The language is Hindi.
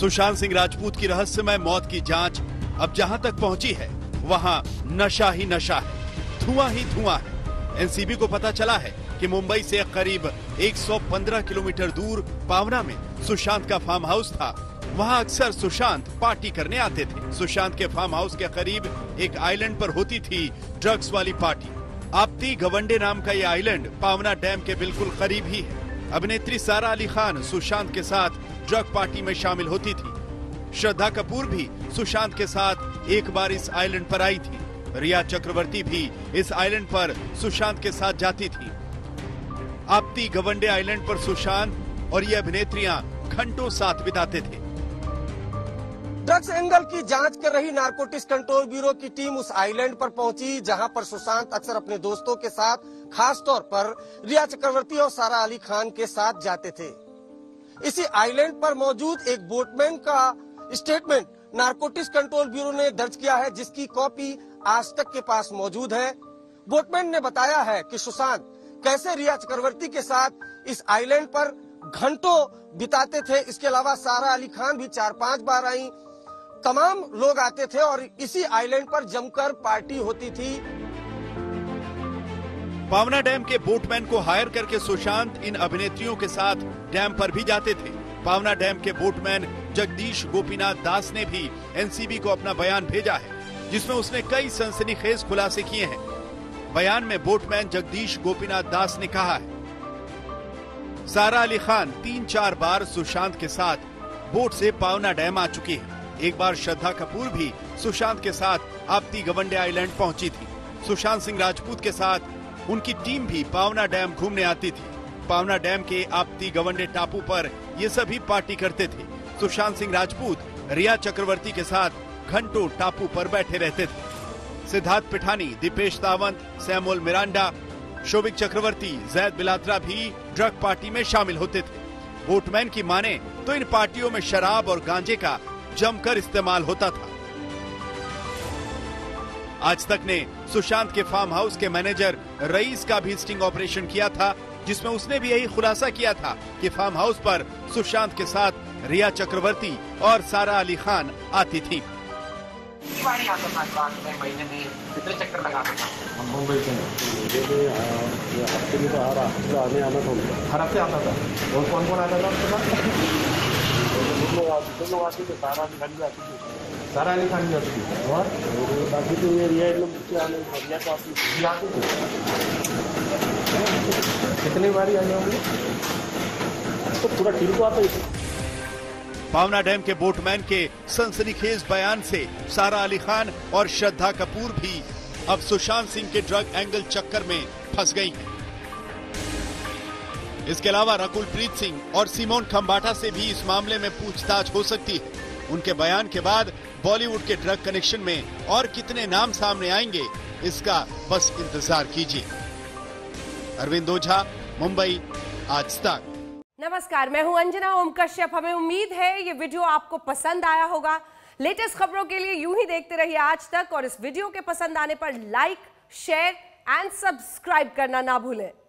सुशांत सिंह राजपूत की रहस्यमय मौत की जांच अब जहां तक पहुंची है वहां नशा ही नशा है, धुआं ही धुआं है। एनसीबी को पता चला है कि मुंबई से करीब 115 किलोमीटर दूर पावना में सुशांत का फार्म हाउस था। वहां अक्सर सुशांत पार्टी करने आते थे। सुशांत के फार्म हाउस के करीब एक आइलैंड पर होती थी ड्रग्स वाली पार्टी। आपती गवंडे नाम का ये आइलैंड पावना डैम के बिल्कुल करीब ही है। अभिनेत्री सारा अली खान सुशांत के साथ ड्रग पार्टी में शामिल होती थी। श्रद्धा कपूर भी सुशांत के साथ एक बार इस आइलैंड पर आई थी। रिया चक्रवर्ती भी इस आइलैंड पर सुशांत के साथ जाती थी। आपती गवंडे आइलैंड पर सुशांत और ये अभिनेत्रियां घंटों साथ बिताते थे। ड्रग्स एंगल की जांच कर रही नारकोटिक्स कंट्रोल ब्यूरो की टीम उस आइलैंड पर पहुंची जहां पर सुशांत अक्सर अपने दोस्तों के साथ, खास तौर पर रिया चक्रवर्ती और सारा अली खान के साथ जाते थे। इसी आइलैंड पर मौजूद एक बोटमैन का स्टेटमेंट नारकोटिक्स कंट्रोल ब्यूरो ने दर्ज किया है, जिसकी कॉपी आज तक के पास मौजूद है। बोटमैन ने बताया है कि सुशांत कैसे रिया चक्रवर्ती के साथ इस आइलैंड पर घंटों बिताते थे। इसके अलावा सारा अली खान भी 4-5 बार आई। तमाम लोग आते थे और इसी आइलैंड पर जमकर पार्टी होती थी। पावना डैम के बोटमैन को हायर करके सुशांत इन अभिनेत्रियों के साथ डैम पर भी जाते थे। पावना डैम के बोटमैन जगदीश गोपीनाथ दास ने भी एनसीबी को अपना बयान भेजा है, जिसमें उसने कई सनसनीखेज खुलासे किए हैं। बयान में बोटमैन जगदीश गोपीनाथ दास ने कहा है, सारा अली खान 3-4 बार सुशांत के साथ बोट से पावना डैम आ चुकी है। एक बार श्रद्धा कपूर भी सुशांत के साथ आपती गवंडे आइलैंड पहुंची थी। सुशांत सिंह राजपूत के साथ उनकी टीम भी पावना डैम घूमने आती थी। पावना डैम के आपती गवंडे टापू पर ये सभी पार्टी करते थे। सुशांत सिंह राजपूत रिया चक्रवर्ती के साथ घंटों टापू पर बैठे रहते थे। सिद्धार्थ पिठानी, दीपेश तावंत, सैमोल मिरांडा, शोभिक चक्रवर्ती, जैद बिलातरा भी ड्रग पार्टी में शामिल होते थे। बोटमैन की माने तो इन पार्टियों में शराब और गांजे का जमकर इस्तेमाल होता था। आज तक ने सुशांत के फार्म हाउस के मैनेजर रईस का भी स्टिंग ऑपरेशन किया था, जिसमें उसने भी यही खुलासा किया था कि फार्म हाउस पर सुशांत के साथ रिया चक्रवर्ती और सारा अली खान आती थी। महीने में कितने चक्कर लगाते हैं? मुंबई से हफ्ते में तो आ रहा, हर हफ्ते आता था। और कौन कौन आता था उसके पास? सारा अली खान भी आती थी और बाकी तो ये रिया आती थी। कितनी बार आई होंगी तो पूरा टीम को आता है। पावना डैम के बोटमैन के सनसनीखेज बयान से सारा अली खान और श्रद्धा कपूर भी अब सुशांत सिंह के ड्रग एंगल चक्कर में फंस गई हैं। इसके अलावा रकुल प्रीत सिंह और सिमोन खम्बाठा से भी इस मामले में पूछताछ हो सकती है। उनके बयान के बाद बॉलीवुड के ड्रग कनेक्शन में और कितने नाम सामने आएंगे, इसका बस इंतजार कीजिए। अरविंद दोझा, मुंबई, आज तक। नमस्कार, मैं हूं अंजना ओम कश्यप। हमें उम्मीद है ये वीडियो आपको पसंद आया होगा। लेटेस्ट खबरों के लिए यूं ही देखते रहिए आज तक, और इस वीडियो के पसंद आने पर लाइक, शेयर एंड सब्सक्राइब करना ना भूलें।